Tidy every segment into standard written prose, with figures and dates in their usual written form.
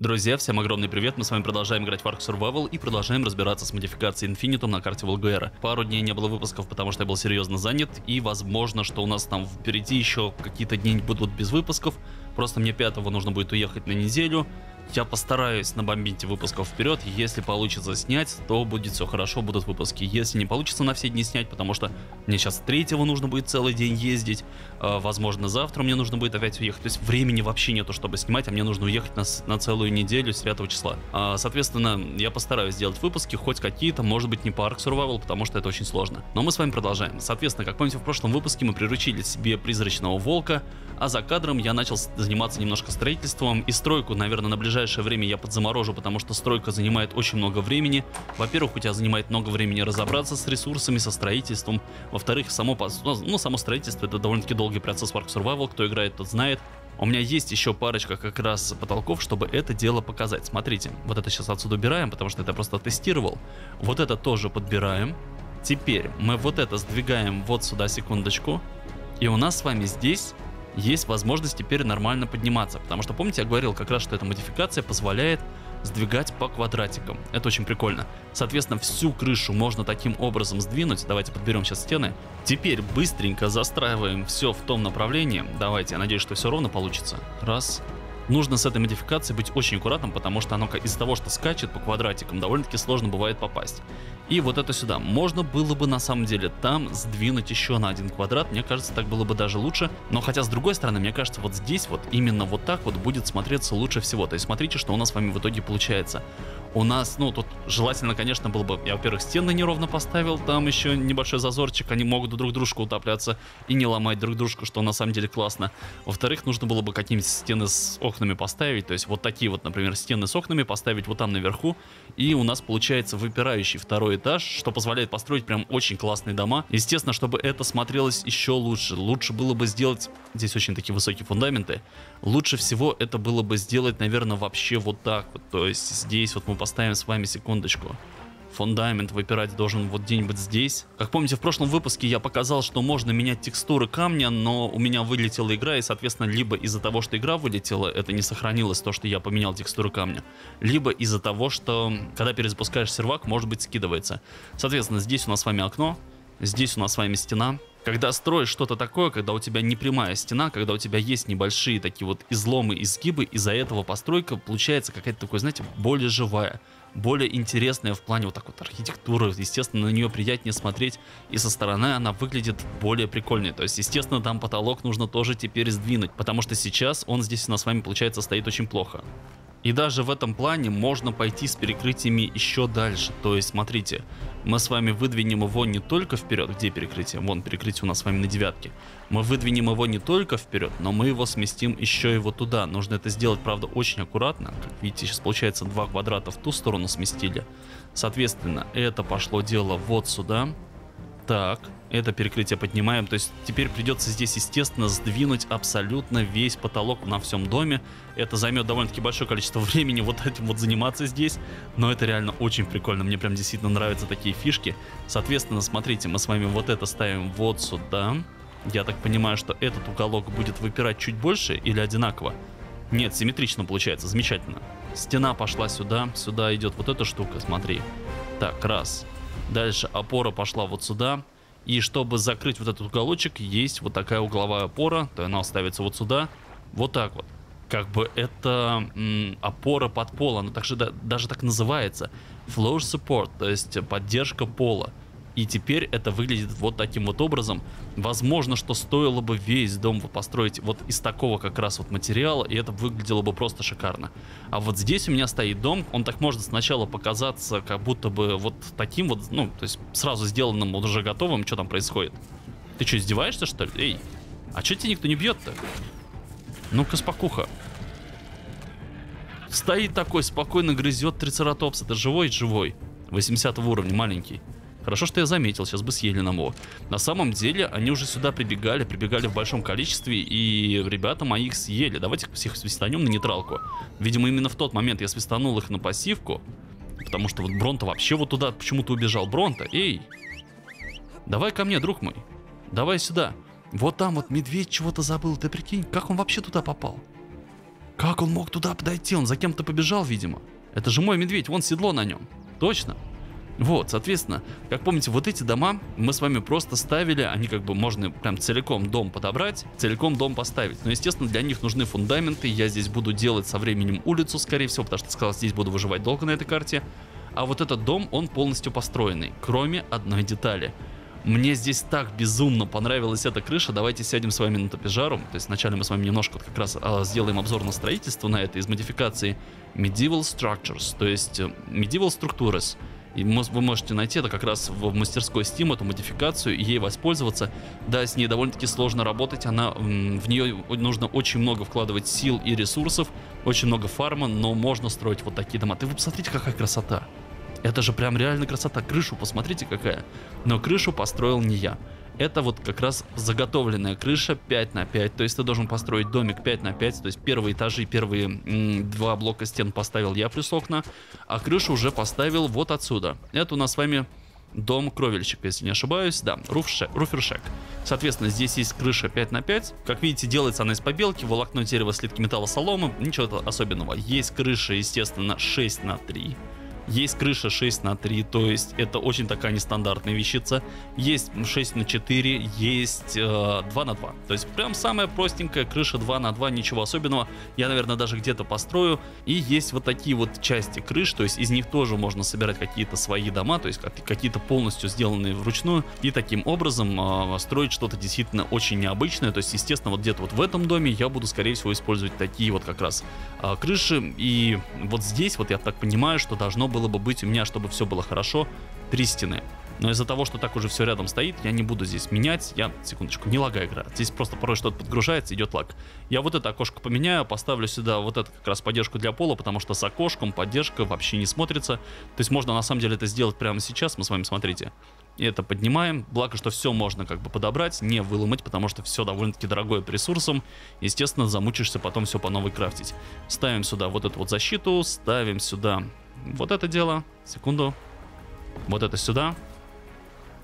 Друзья, всем огромный привет, мы с вами продолжаем играть в ARK Survival и продолжаем разбираться с модификацией Infinitum на карте Valguero. Пару дней не было выпусков, потому что я был серьезно занят, и возможно, что у нас там впереди еще какие-то дни будут без выпусков, просто мне 5-го нужно будет уехать на неделю. Я постараюсь набомбить выпусков вперед, если получится снять, то будет все хорошо, будут выпуски. Если не получится на все дни снять, потому что мне сейчас 3-го нужно будет целый день ездить, возможно завтра мне нужно будет опять уехать, то есть времени вообще нету, чтобы снимать, а мне нужно уехать на целую неделю с 5-го числа. Соответственно, я постараюсь сделать выпуски, хоть какие-то, может быть не по ARK Survival, потому что это очень сложно. Но мы с вами продолжаем. Соответственно, как помните, в прошлом выпуске мы приручили себе призрачного волка, а за кадром я начал заниматься немножко строительством и стройку, наверное, на ближайшее время я подзаморожу, потому что стройка занимает очень много времени. Во-первых, у тебя занимает много времени разобраться с ресурсами, со строительством. Во-вторых, само строительство это довольно-таки долгий процесс в ARK Survival, кто играет, тот знает. У меня есть еще парочка как раз потолков, чтобы это дело показать. Смотрите, вот это сейчас отсюда убираем, потому что это я просто тестировал. Вот это тоже подбираем. Теперь мы вот это сдвигаем вот сюда, секундочку. И у нас с вами здесь есть возможность теперь нормально подниматься, потому что, помните, я говорил как раз, что эта модификация позволяет сдвигать по квадратикам. Это очень прикольно. Соответственно, всю крышу можно таким образом сдвинуть. Давайте подберем сейчас стены. Теперь быстренько застраиваем все в том направлении. Давайте, я надеюсь, что все ровно получится. Раз. Нужно с этой модификацией быть очень аккуратным, потому что оно из-за того, что скачет по квадратикам, довольно-таки сложно бывает попасть. И вот это сюда. Можно было бы на самом деле там сдвинуть еще на 1 квадрат, мне кажется, так было бы даже лучше. Но хотя с другой стороны, мне кажется, вот здесь вот, именно вот так вот будет смотреться лучше всего. То есть смотрите, что у нас с вами в итоге получается. У нас, ну тут желательно, конечно, было бы, я, во-первых, стены неровно поставил, там еще небольшой зазорчик, они могут друг дружку утопляться и не ломать друг дружку, что на самом деле классно. Во-вторых, нужно было бы какие-нибудь стены с окнами поставить, то есть вот такие вот, например, стены с окнами поставить вот там наверху, и у нас получается выпирающий второй этаж, что позволяет построить прям очень классные дома. Естественно, чтобы это смотрелось еще лучше, лучше было бы сделать, здесь очень такие высокие фундаменты, лучше всего это было бы сделать, наверное, вообще вот так вот, то есть здесь вот мы поставим с вами, секундочку, фундамент выпирать должен вот где-нибудь здесь. Как помните, в прошлом выпуске я показал, что можно менять текстуры камня, но у меня вылетела игра, и, соответственно, либо из-за того, что игра вылетела, это не сохранилось, то, что я поменял текстуры камня, либо из-за того, что, когда перезапускаешь сервак, может быть, скидывается. Соответственно, здесь у нас с вами окно, здесь у нас с вами стена. Когда строишь что-то такое, когда у тебя не прямая стена, когда у тебя есть небольшие такие вот изломы, изгибы, из-за этого постройка получается какая-то такой, знаете, более живая, более интересная в плане вот так вот архитектуры. Естественно, на нее приятнее смотреть, и со стороны она выглядит более прикольной. То есть, естественно, там потолок нужно тоже теперь сдвинуть, потому что сейчас он здесь у нас с вами, получается, стоит очень плохо. И даже в этом плане можно пойти с перекрытиями еще дальше. То есть, смотрите, мы с вами выдвинем его не только вперед. Где перекрытие? Вон, перекрытие у нас с вами на 9-ке. Мы выдвинем его не только вперед, но мы его сместим еще и вот туда. Нужно это сделать, правда, очень аккуратно. Как видите, сейчас получается 2 квадрата в ту сторону сместили. Соответственно, это пошло дело вот сюда. Так, это перекрытие поднимаем, то есть теперь придется здесь, естественно, сдвинуть абсолютно весь потолок на всем доме. Это займет довольно-таки большое количество времени вот этим вот заниматься здесь, но это реально очень прикольно, мне прям действительно нравятся такие фишки. Соответственно, смотрите, мы с вами вот это ставим вот сюда. Я так понимаю, что этот уголок будет выпирать чуть больше или одинаково? Нет, симметрично получается, замечательно. Стена пошла сюда, сюда идет вот эта штука, смотри. Так, раз. Дальше опора пошла вот сюда. И чтобы закрыть вот этот уголочек, есть вот такая угловая опора. То она ставится вот сюда. Вот так вот. Как бы это опора под пол. Она также, даже так называется. Floor support, то есть поддержка пола. И теперь это выглядит вот таким вот образом. Возможно, что стоило бы весь дом построить вот из такого как раз вот материала, и это выглядело бы просто шикарно. А вот здесь у меня стоит дом, он так может сначала показаться как будто бы вот таким вот, ну, то есть сразу сделанным, вот уже готовым. Что там происходит? Ты что, издеваешься, что ли? Эй, а что тебя никто не бьет-то? Ну-ка, спокуха. Стоит такой, спокойно грызет трицератопс. Это живой-живой. 80 уровня, маленький. Хорошо, что я заметил, сейчас бы съели нам его. На самом деле, они уже сюда прибегали в большом количестве, и ребята мои их съели. Давайте всех свистанем на нейтралку. Видимо, именно в тот момент я свистанул их на пассивку, потому что вот Бронто вообще вот туда почему-то убежал. Бронто, эй! Давай ко мне, друг мой. Давай сюда. Вот там вот медведь чего-то забыл, ты прикинь, как он вообще туда попал? Как он мог туда подойти? Он за кем-то побежал, видимо. Это же мой медведь, вон седло на нем. Точно? Вот, соответственно, как помните, вот эти дома мы с вами просто ставили, они как бы можно прям целиком дом подобрать, целиком дом поставить. Но, естественно, для них нужны фундаменты, я здесь буду делать со временем улицу, скорее всего, потому что сказал, здесь буду выживать долго на этой карте. А вот этот дом, он полностью построенный, кроме одной детали. Мне здесь так безумно понравилась эта крыша, давайте сядем с вами на топижару. То есть вначале мы с вами немножко как раз сделаем обзор на строительство, на это из модификации Medieval Structures, то есть Medieval Structures. И вы можете найти это как раз в мастерской Steam, эту модификацию, и ей воспользоваться. Да, с ней довольно-таки сложно работать, в нее нужно очень много вкладывать сил и ресурсов, очень много фарма, но можно строить вот такие дома. Ты вы посмотрите, какая красота. Это же прям реально красота. Крышу посмотрите какая. Но крышу построил не я. Это вот как раз заготовленная крыша 5 на 5. То есть ты должен построить домик 5 на 5. То есть первые этажи, первые два блока стен поставил я плюс окна. А крышу уже поставил вот отсюда. Это у нас с вами дом кровельщика, если не ошибаюсь. Да, руфершек. Соответственно, здесь есть крыша 5 на 5. Как видите, делается она из побелки, волокно дерева, слитки металла, соломы. Ничего особенного. Есть крыша, естественно, 6 на 3. Есть крыша 6 на 3, то есть это очень такая нестандартная вещица. Есть 6 на 4, есть 2 на 2. То есть прям самая простенькая крыша 2 на 2, ничего особенного. Я, наверное, даже где-то построю. И есть вот такие вот части крыш, то есть из них тоже можно собирать какие-то свои дома, то есть какие-то полностью сделанные вручную. И таким образом строить что-то действительно очень необычное. То есть, естественно, вот где-то вот в этом доме я буду, скорее всего, использовать такие вот как раз крыши. И вот здесь вот я так понимаю, что должно быть. Было бы быть у меня, чтобы все было хорошо, 3 стены. Но из-за того, что так уже все рядом стоит, я не буду здесь менять. Я, секундочку, не лагаю игра. Здесь просто порой что-то подгружается, идет лаг. Я вот это окошко поменяю, поставлю сюда вот эту как раз поддержку для пола, потому что с окошком поддержка вообще не смотрится. То есть можно на самом деле это сделать прямо сейчас. Мы с вами, смотрите, это поднимаем. Благо, что все можно как бы подобрать, не выломать, потому что все довольно-таки дорогое по ресурсам. Естественно, замучишься потом все по новой крафтить. Ставим сюда вот эту вот защиту, ставим сюда вот это дело, секунду, вот это сюда,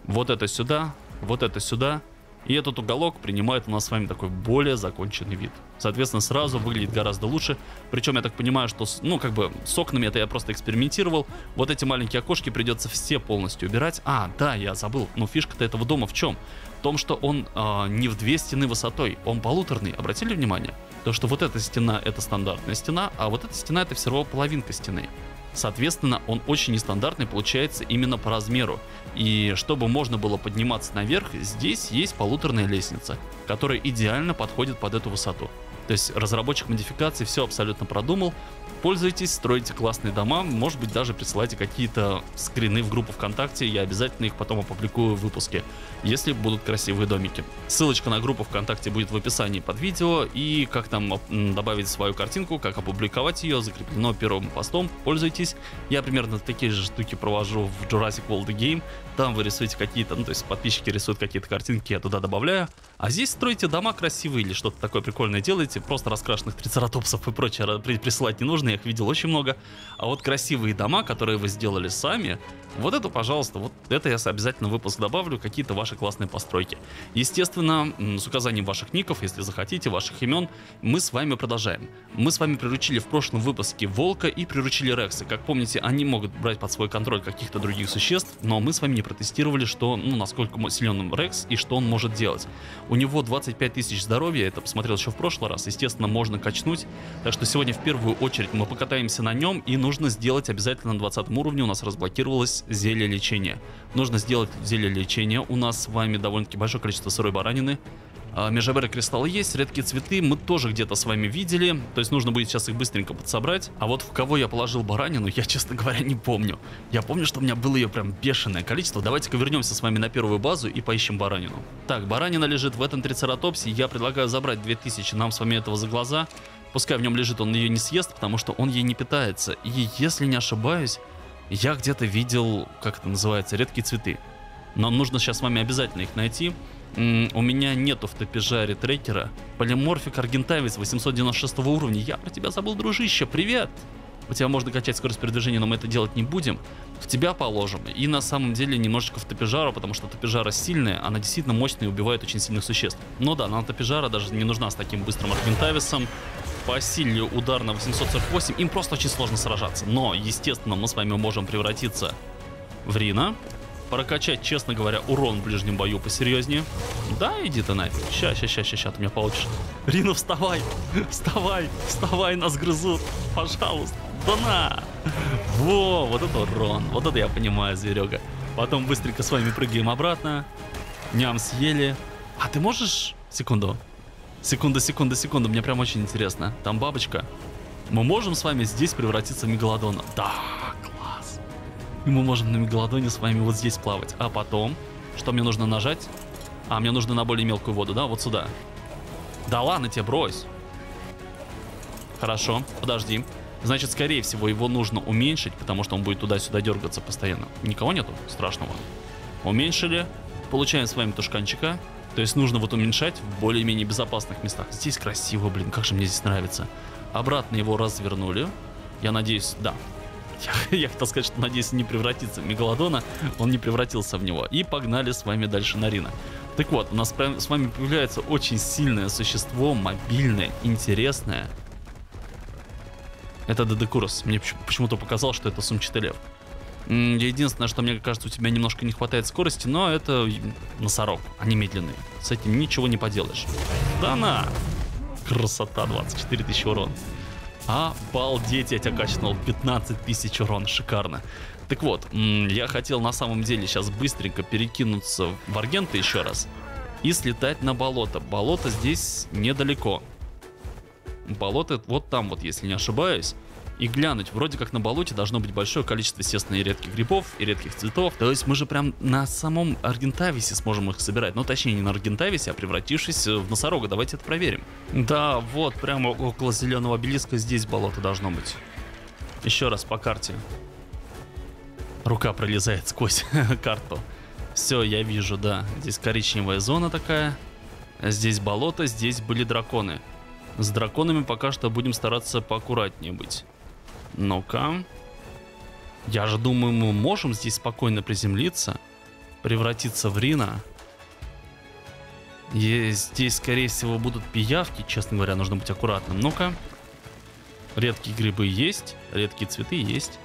вот это сюда, вот это сюда. И этот уголок принимает у нас с вами такой более законченный вид. Соответственно, сразу выглядит гораздо лучше. Причем я так понимаю, что, ну, как бы с окнами это я просто экспериментировал. Вот эти маленькие окошки придется все полностью убирать. А, да, я забыл. Ну, фишка-то этого дома в чем? В том, что он не в 2 стены высотой, он полуторный. Обратили внимание? То, что вот эта стена — это стандартная стена, а вот эта стена — это всего половинка стены. Соответственно, он очень нестандартный получается именно по размеру. И чтобы можно было подниматься наверх, здесь есть полуторная лестница, которая идеально подходит под эту высоту. То есть разработчик модификации все абсолютно продумал. Пользуйтесь, стройте классные дома, может быть, даже присылайте какие-то скрины в группу ВКонтакте, я обязательно их потом опубликую в выпуске, если будут красивые домики. Ссылочка на группу ВКонтакте будет в описании под видео, и как там добавить свою картинку, как опубликовать ее, закреплено первым постом, пользуйтесь. Я примерно такие же штуки провожу в Jurassic World Game, там вы рисуете какие-то, ну то есть подписчики рисуют какие-то картинки, я туда добавляю, а здесь стройте дома красивые или что-то такое прикольное делаете, просто раскрашенных трицератопсов и прочее присылать не нужно. Я их видел очень много. А вот красивые дома, которые вы сделали сами, вот это, пожалуйста, вот это я обязательно в выпуск добавлю, какие-то ваши классные постройки. Естественно, с указанием ваших ников, если захотите, ваших имен, мы с вами продолжаем. Мы с вами приручили в прошлом выпуске волка и приручили рекса. Как помните, они могут брать под свой контроль каких-то других существ, но мы с вами не протестировали, что, ну, насколько силен рекс и что он может делать. У него 25 тысяч здоровья, я это посмотрел еще в прошлый раз, естественно, можно качнуть. Так что сегодня в первую очередь мы покатаемся на нем, и нужно сделать обязательно на 20 уровне у нас разблокировалось зелье лечения. Нужно сделать зелье лечения, у нас с вами довольно-таки большое количество сырой баранины. Межаберы кристаллы есть, редкие цветы мы тоже где-то с вами видели, то есть нужно будет сейчас их быстренько подсобрать. А вот в кого я положил баранину, я, честно говоря, не помню. Я помню, что у меня было ее прям бешеное количество. Давайте-ка вернемся с вами на первую базу и поищем баранину. Так, баранина лежит в этом трицератопсе, я предлагаю забрать 2000, нам с вами этого за глаза. Пускай в нем лежит, он ее не съест, потому что он ей не питается. И если не ошибаюсь, я где-то видел, как это называется, редкие цветы. Нам нужно сейчас с вами обязательно их найти. У меня нету в топижаре трекера. Полиморфик Аргентавис 896 уровня. Я про тебя забыл, дружище, привет! У тебя можно качать скорость передвижения, но мы это делать не будем. В тебя положим. И на самом деле немножечко в топижару, потому что топижара сильная, она действительно мощная и убивает очень сильных существ. Но да, нам топижара даже не нужна с таким быстрым аргентависом. по силе удар на 848, им просто очень сложно сражаться. Но, естественно, мы с вами можем превратиться в Рина, прокачать, честно говоря, урон в ближнем бою посерьезнее. Да, иди ты нафиг. Ща, ты меня получишь. Рина, вставай! Вставай, нас грызут! Пожалуйста! Да на! Во, вот это урон! Вот это я понимаю, зверега. Потом быстренько с вами прыгаем обратно. Ням съели. А ты можешь... Секунду. Мне прям очень интересно. Там бабочка. Мы можем с вами здесь превратиться в мегалодона. Да, класс. И мы можем на мегалодоне с вами вот здесь плавать. А потом, что мне нужно нажать? А, мне нужно на более мелкую воду, да? Вот сюда. Да ладно тебе, брось. Хорошо, подожди. Значит, скорее всего, его нужно уменьшить, потому что он будет туда-сюда дергаться постоянно. Никого нету страшного. Уменьшили. Получаем с вами тушканчика. То есть нужно вот уменьшать в более-менее безопасных местах. Здесь красиво, блин, как же мне здесь нравится. Обратно его развернули. Я надеюсь, да. Я хотел сказать, что надеюсь, не превратится в мегалодона. Он не превратился в него. И погнали с вами дальше на Рина. Так вот, у нас прям с вами появляется очень сильное существо, мобильное, интересное. Это Дедекурус. Мне почему-то показалось, что это сумчатый лев. Единственное, что мне кажется, у тебя немножко не хватает скорости, но это носорог, они медленные. С этим ничего не поделаешь. Да на! Красота, 24 тысячи урон. Обалдеть, я тебя качнул, 15 тысяч урон, шикарно. Так вот, я хотел на самом деле сейчас быстренько перекинуться в Аргента еще раз и слетать на болото. Болото здесь недалеко. Болото вот там вот, если не ошибаюсь. И глянуть, вроде как на болоте должно быть большое количество, естественно, и редких грибов, и редких цветов. То есть мы же прям на самом Аргентависе сможем их собирать. Ну, точнее, не на Аргентависе, а превратившись в носорога. Давайте это проверим. Да, вот, прямо около зеленого обелиска здесь болото должно быть. Еще раз по карте. Рука пролезает сквозь карту. Все, я вижу, да. Здесь коричневая зона такая. Здесь болото, здесь были драконы. С драконами пока что будем стараться поаккуратнее быть. Ну-ка. Я же думаю, мы можем здесь спокойно приземлиться. Превратиться в Рина. И здесь, скорее всего, будут пиявки. Честно говоря, нужно быть аккуратным. Ну-ка. Редкие грибы есть. Редкие цветы есть.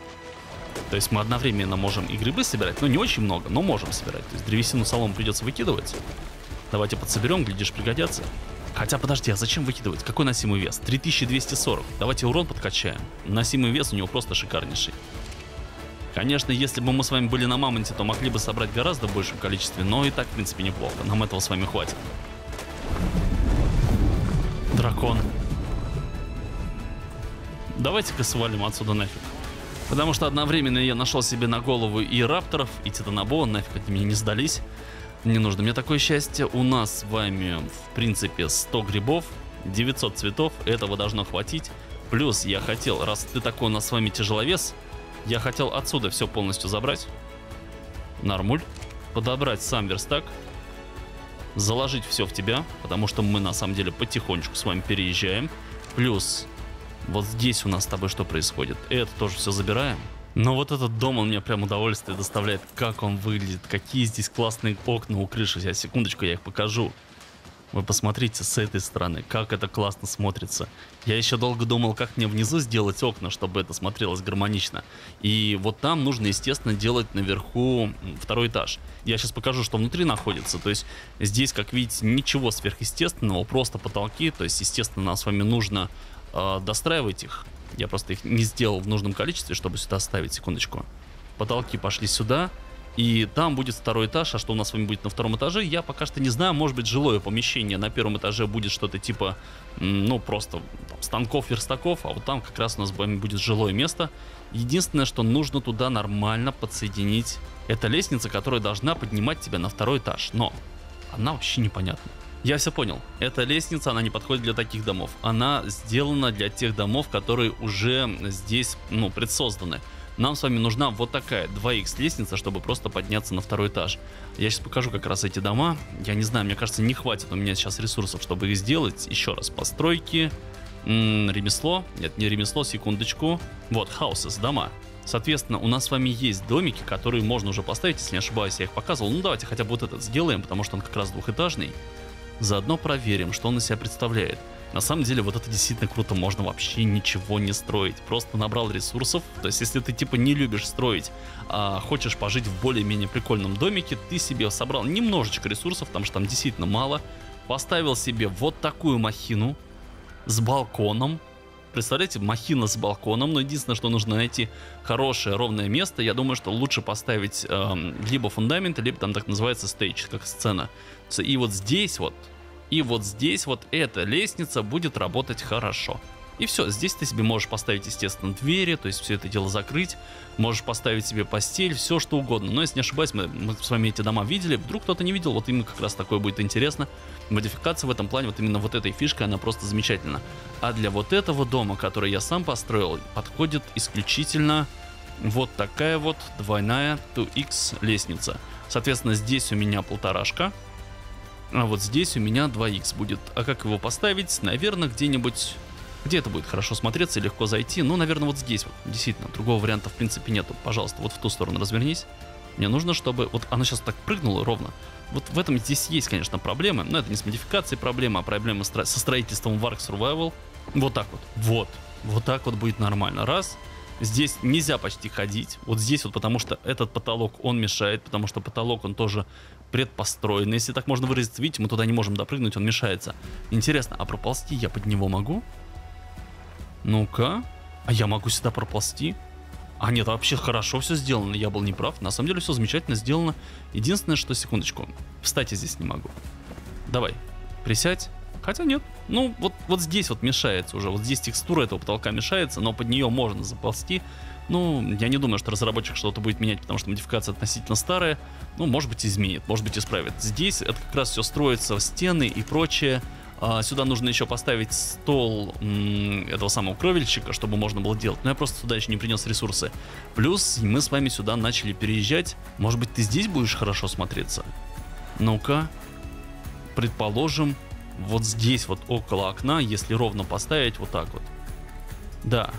То есть мы одновременно можем и грибы собирать. Ну, не очень много, но можем собирать. То есть древесину, солому придется выкидывать. Давайте подсоберем, глядишь, пригодятся. Хотя, подожди, а зачем выкидывать? Какой носимый вес? 3240. Давайте урон подкачаем. Носимый вес у него просто шикарнейший. Конечно, если бы мы с вами были на мамонте, то могли бы собрать гораздо большем количестве, но и так, в принципе, неплохо. Нам этого с вами хватит. Дракон. Давайте-ка свалим отсюда нафиг. Потому что одновременно я нашел себе на голову и рапторов, и титанобоа, нафиг они мне не сдались. Не нужно мне такое счастье. У нас с вами, в принципе, 100 грибов, 900 цветов. Этого должно хватить. Плюс я хотел, раз ты такой у нас с вами тяжеловес, я хотел отсюда все полностью забрать. Нормуль. Подобрать сам верстак. Заложить все в тебя, потому что мы на самом деле потихонечку с вами переезжаем. Плюс вот здесь у нас с тобой что происходит? Это тоже все забираем. Но вот этот дом, он мне прям удовольствие доставляет. Как он выглядит, какие здесь классные окна у крыши. Сейчас, секундочку, я их покажу. Вы посмотрите с этой стороны, как это классно смотрится. Я еще долго думал, как мне внизу сделать окна, чтобы это смотрелось гармонично. И вот там нужно, естественно, делать наверху второй этаж. Я сейчас покажу, что внутри находится. То есть здесь, как видите, ничего сверхъестественного, просто потолки. То есть, естественно, нам с вами нужно достраивать их. Я просто их не сделал в нужном количестве, чтобы сюда ставить. Секундочку. Потолки пошли сюда. И там будет второй этаж. А что у нас с вами будет на втором этаже, я пока что не знаю. Может быть, жилое помещение. На первом этаже будет что-то типа, ну, просто там, станков, верстаков. А вот там как раз у нас будет жилое место. Единственное, что нужно туда нормально подсоединить. Это лестница, которая должна поднимать тебя на второй этаж. Но она вообще непонятна. Я все понял. Эта лестница, она не подходит для таких домов. Она сделана для тех домов, которые уже здесь, ну, предсозданы. Нам с вами нужна вот такая 2х лестница, чтобы просто подняться на второй этаж. Я сейчас покажу как раз эти дома. Я не знаю, мне кажется, не хватит у меня сейчас ресурсов, чтобы их сделать. Еще раз, постройки, ремесло. Нет, не ремесло, секундочку. Вот, houses, дома. Соответственно, у нас с вами есть домики, которые можно уже поставить, если не ошибаюсь, я их показывал. Ну, давайте хотя бы вот этот сделаем, потому что он как раз двухэтажный. Заодно проверим, что он из себя представляет. На самом деле вот это действительно круто, можно вообще ничего не строить. Просто набрал ресурсов, то есть если ты типа не любишь строить, а хочешь пожить в более-менее прикольном домике, ты себе собрал немножечко ресурсов, потому что там действительно мало. Поставил себе вот такую махину с балконом. Представляете, махина с балконом, но единственное, что нужно найти хорошее ровное место. Я думаю, что лучше поставить либо фундамент, либо там так называется стейдж, как сцена. И вот здесь вот. И вот здесь вот эта лестница будет работать хорошо. И все, здесь ты себе можешь поставить, естественно, двери, то есть все это дело закрыть. Можешь поставить себе постель, все что угодно. Но если не ошибаюсь, мы с вами эти дома видели. Вдруг кто-то не видел, вот именно как раз такое будет интересно. Модификация в этом плане, вот именно вот этой фишкой, она просто замечательна. А для вот этого дома, который я сам построил, подходит исключительно вот такая вот двойная 2X лестница. Соответственно, здесь у меня 1,5. А вот здесь у меня 2Х будет. А как его поставить? Наверное, где-нибудь... Где это будет хорошо смотреться и легко зайти? Ну, наверное, вот здесь. Вот. Действительно, другого варианта в принципе нету. Пожалуйста, вот в ту сторону развернись. Мне нужно, чтобы... Вот она сейчас так прыгнула ровно. Вот в этом здесь есть, конечно, проблемы. Но это не с модификацией проблема, а проблема со строительством в ARK Survival. Вот так вот. Вот. Вот так вот будет нормально. Раз... Здесь нельзя почти ходить, вот здесь вот, потому что этот потолок, он мешает, потому что потолок, он тоже предпостроенный, если так можно выразиться, видите, мы туда не можем допрыгнуть, он мешается. Интересно, а проползти я под него могу? Ну-ка, а я могу сюда проползти? А нет, вообще хорошо все сделано, я был неправ, на самом деле все замечательно сделано. Единственное, что, секундочку, встать я здесь не могу. Давай, присядь. Хотя нет, ну вот здесь вот мешается уже, вот здесь текстура этого потолка мешается, но под нее можно заползти. Ну, я не думаю, что разработчик что-то будет менять, потому что модификация относительно старая. Ну, может быть, изменит, может быть, исправит. Здесь это как раз все строится, стены и прочее. Сюда нужно еще поставить стол этого самого кровельщика, чтобы можно было делать. Но я просто сюда еще не принес ресурсы. Плюс мы с вами сюда начали переезжать. Может быть, ты здесь будешь хорошо смотреться? Ну-ка, предположим... Вот здесь вот около окна, если ровно поставить вот так вот. Да,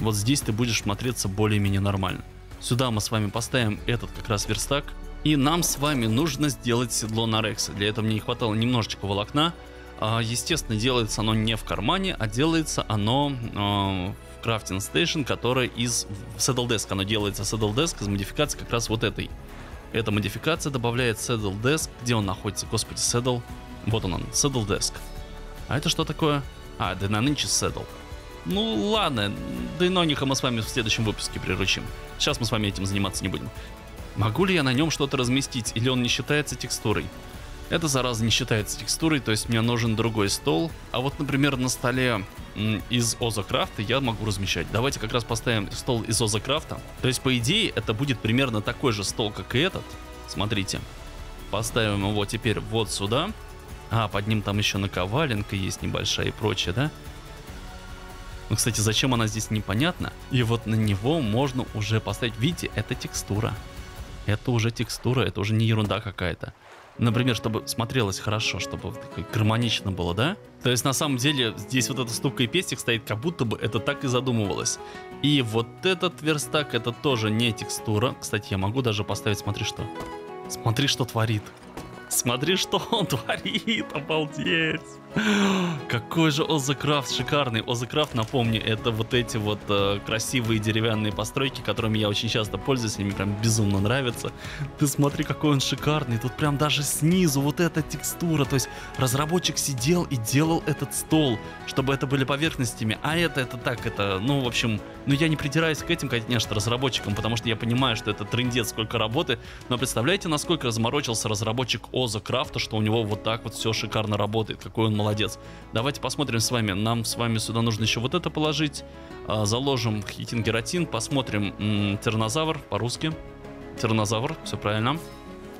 вот здесь ты будешь смотреться более-менее нормально. Сюда мы с вами поставим этот как раз верстак. И нам с вами нужно сделать седло на Рекса. Для этого мне не хватало немножечко волокна. Естественно, делается оно не в кармане, а делается оно... в Crafting Station, которая из Saddle Desk. Оно делается Saddle Desk из модификации как раз вот этой. Эта модификация добавляет Saddle Desk. Где он находится? Господи, Saddle... Вот он, Saddle Desk. А это что такое? А, Dynamic Saddle. Ну ладно, Дайнониха мы с вами в следующем выпуске приручим. Сейчас мы с вами этим заниматься не будем. Могу ли я на нем что-то разместить, или он не считается текстурой? Это, зараза, не считается текстурой, то есть мне нужен другой стол. А вот, например, на столе из Озо Крафта я могу размещать. Давайте как раз поставим стол из Озо Крафта. То есть, по идее, это будет примерно такой же стол, как и этот. Смотрите. Поставим его теперь вот сюда. А, под ним там еще наковаленка есть небольшая и прочее, да? Ну, кстати, зачем она здесь, непонятно. И вот на него можно уже поставить... Видите, это текстура. Это уже текстура, это уже не ерунда какая-то. Например, чтобы смотрелось хорошо, чтобы гармонично было, да? То есть, на самом деле, здесь вот эта ступка и пестик стоит, как будто бы это так и задумывалось. И вот этот верстак, это тоже не текстура. Кстати, я могу даже поставить, смотри что. Смотри, что творит. Смотри, что он творит, обалдеть. Какой же Озо Крафт шикарный. Озо Крафт, напомню, это вот эти вот красивые деревянные постройки, которыми я очень часто пользуюсь, они мне прям безумно нравятся. Ты смотри, какой он шикарный. Тут прям даже снизу вот эта текстура. То есть разработчик сидел и делал этот стол, чтобы это были поверхностями. А это так, это, ну, в общем, ну, я не придираюсь к этим, конечно, разработчикам, потому что я понимаю, что это трындец, сколько работы. Но представляете, насколько разморочился разработчик Озо Крафта, что у него вот так вот все шикарно работает. Какой он молодец. Давайте посмотрим с вами. Нам с вами сюда нужно еще вот это положить. Заложим хитин-гератин. Посмотрим тернозавр по-русски. Тернозавр, все правильно.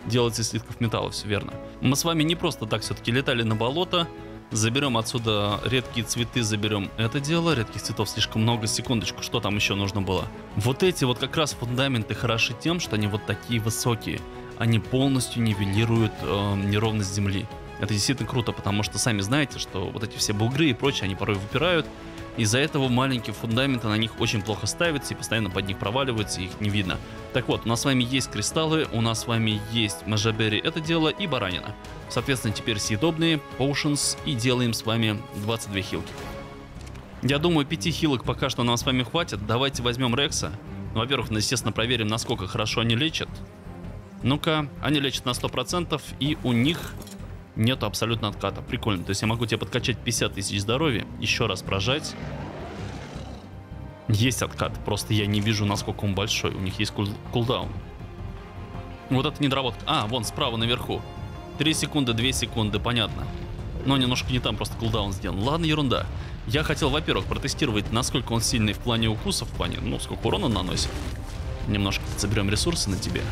Делается из слитков металла, все верно. Мы с вами не просто так все-таки летали на болото. Заберем отсюда редкие цветы, заберем это дело. Редких цветов слишком много. Секундочку, что там еще нужно было? Вот эти вот как раз фундаменты хороши тем, что они вот такие высокие. Они полностью нивелируют неровность земли. Это действительно круто, потому что сами знаете, что вот эти все бугры и прочее, они порой выпирают. Из-за этого маленькие фундаменты на них очень плохо ставятся и постоянно под них проваливаются, и их не видно. Так вот, у нас с вами есть кристаллы, у нас с вами есть мажабери, это дело, и баранина. Соответственно, теперь съедобные, potions, и делаем с вами 22 хилки. Я думаю, 5 хилок пока что нам с вами хватит. Давайте возьмем Рекса. Ну, во-первых, естественно, проверим, насколько хорошо они лечат. Ну-ка, они лечат на 100%, и у них нету абсолютно отката. Прикольно. То есть я могу тебе подкачать 50 тысяч здоровья, еще раз прожать. Есть откат, просто я не вижу, насколько он большой. У них есть кулдаун. Вот это недоработка. А, вон справа наверху. 3 секунды, 2 секунды, понятно. Но немножко не там, просто кулдаун сделан. Ладно, ерунда. Я хотел, во-первых, протестировать, насколько он сильный в плане укусов, в плане, ну, сколько урона наносит. Немножко соберем ресурсы на тебе.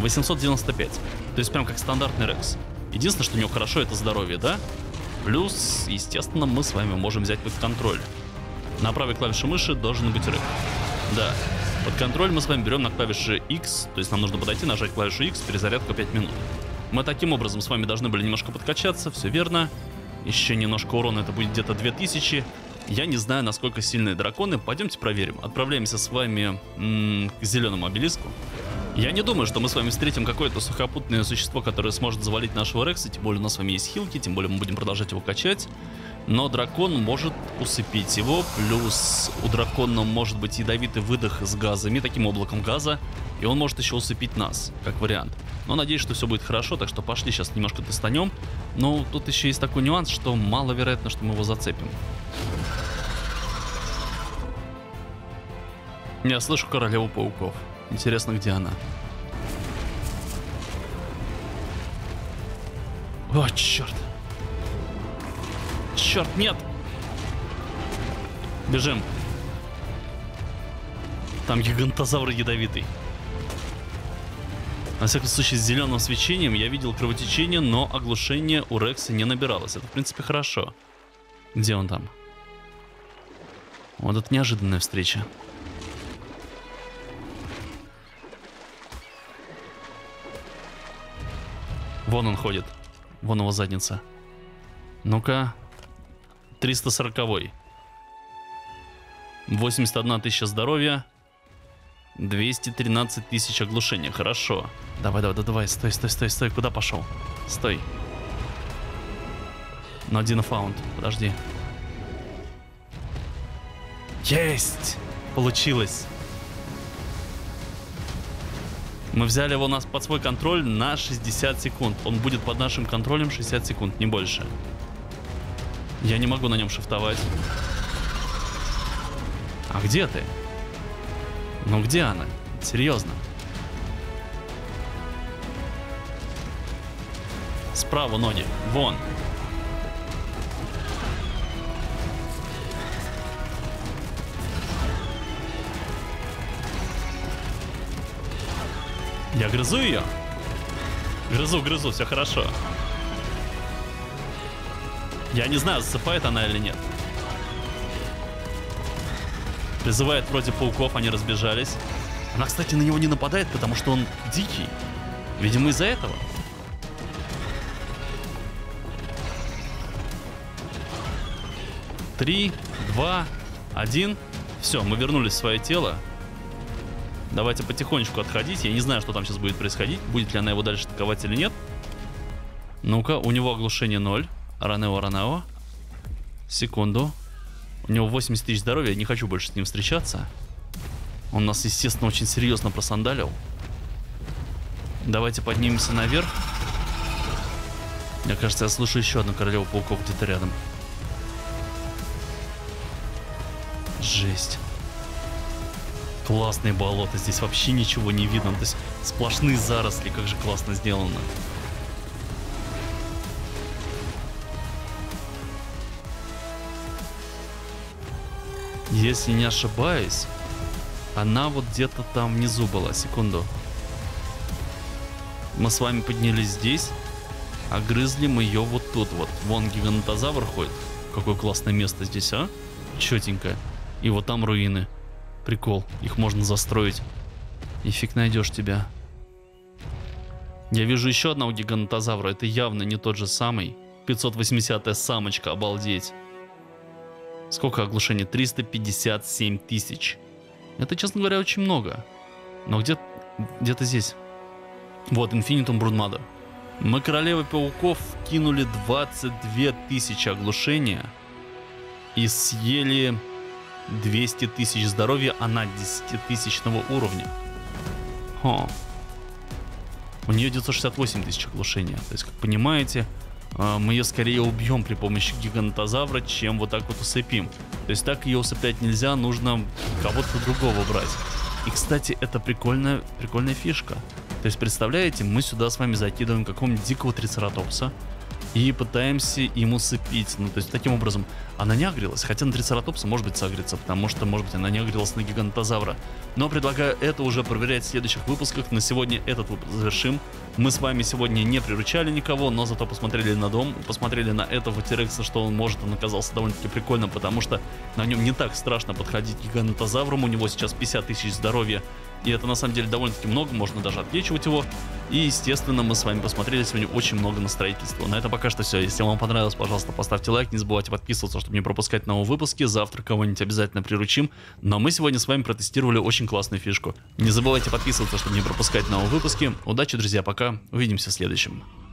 895. То есть прям как стандартный Рекс. Единственное, что у него хорошо, это здоровье, да? Плюс, естественно, мы с вами можем взять под контроль. На правой клавише мыши должен быть рык. Да. Под контроль мы с вами берем на клавише X. То есть нам нужно подойти, нажать клавишу X, перезарядка 5 минут. Мы таким образом с вами должны были немножко подкачаться, все верно. Еще немножко урона, это будет где-то 2000. Я не знаю, насколько сильные драконы. Пойдемте проверим. Отправляемся с вами к зеленому обелиску. Я не думаю, что мы с вами встретим какое-то сухопутное существо, которое сможет завалить нашего Рекса, тем более у нас с вами есть хилки, тем более мы будем продолжать его качать. Но дракон может усыпить его, плюс у дракона может быть ядовитый выдох с газами, таким облаком газа, и он может еще усыпить нас, как вариант. Но надеюсь, что все будет хорошо, так что пошли, сейчас немножко достанем. Но тут еще есть такой нюанс, что маловероятно, что мы его зацепим. Я слышу королеву пауков. Интересно, где она? О, черт. Черт, нет! Бежим. Там гигантозавр ядовитый. На всяком случае, с зеленым свечением я видел кровотечение, но оглушение у Рекса не набиралось. Это, в принципе, хорошо. Где он там? Вот это неожиданная встреча. Вон он ходит. Вон его задница. Ну-ка. 340-й. 81 тысяча здоровья. 213 тысяч оглушения. Хорошо. Давай. Стой. Куда пошел? Стой. Но один фаунд. Подожди. Есть! Получилось. Мы взяли его нас под свой контроль на 60 секунд. Он будет под нашим контролем 60 секунд, не больше. Я не могу на нем шифтовать. А где ты? Ну где она? Серьезно. Справа ноги. Вон. Я грызу ее? Грызу, все хорошо. Я не знаю, засыпает она или нет. Призывает вроде пауков, они разбежались. Она, кстати, на него не нападает, потому что он дикий. Видимо, из-за этого. Три, два, один. Все, мы вернулись в свое тело. Давайте потихонечку отходить. Я не знаю, что там сейчас будет происходить. Будет ли она его дальше атаковать или нет. Ну-ка, у него оглушение 0. Ранео. Секунду. У него 80 тысяч здоровья. Я не хочу больше с ним встречаться. Он нас, естественно, очень серьезно просандалил. Давайте поднимемся наверх. Мне кажется, я слышу еще одну королеву пауков где-то рядом. Жесть. Классные болота, здесь вообще ничего не видно, то есть сплошные заросли, как же классно сделано. Если не ошибаюсь, она вот где-то там внизу была, секунду. Мы с вами поднялись здесь, а грызли мы ее вот тут вот. Вон гигантозавр ходит, какое классное место здесь, а? Четенько. И вот там руины. Прикол, их можно застроить. И фиг найдешь тебя. Я вижу еще одного гигантозавра. Это явно не тот же самый. 580-я самочка, обалдеть. Сколько оглушений? 357 тысяч. Это, честно говоря, очень много. Но где-то здесь. Вот, Infinitum Брудмада. Мы, королевы пауков, кинули 22 тысячи оглушения и съели 200 тысяч здоровья, она 10-тысячного уровня. Хо. У нее 968 тысяч оглушения. То есть, как понимаете, мы ее скорее убьем при помощи гигантозавра, чем вот так вот усыпим. То есть так ее усыплять нельзя, нужно кого-то другого брать. И, кстати, это прикольная фишка. То есть, представляете, мы сюда с вами закидываем какого-нибудь дикого трицератопса и пытаемся ему усыпить. Ну, то есть, таким образом, она не агрилась. Хотя на трицератопса, может быть, сагрится, потому что, может быть, она не агрилась на гигантозавра. Но предлагаю это уже проверять в следующих выпусках. На сегодня этот выпуск завершим. Мы с вами сегодня не приручали никого, но зато посмотрели на дом, посмотрели на этого Терекса, что он может. Он оказался довольно-таки прикольным, потому что на нем не так страшно подходить к гигантозаврам. У него сейчас 50 тысяч здоровья. И это на самом деле довольно-таки много, можно даже отлечивать его. И, естественно, мы с вами посмотрели сегодня очень много на строительство. На этом пока что все. Если вам понравилось, пожалуйста, поставьте лайк. Не забывайте подписываться, чтобы не пропускать новые выпуски. Завтра кого-нибудь обязательно приручим. Но мы сегодня с вами протестировали очень классную фишку. Не забывайте подписываться, чтобы не пропускать новые выпуски. Удачи, друзья, пока. Увидимся в следующем.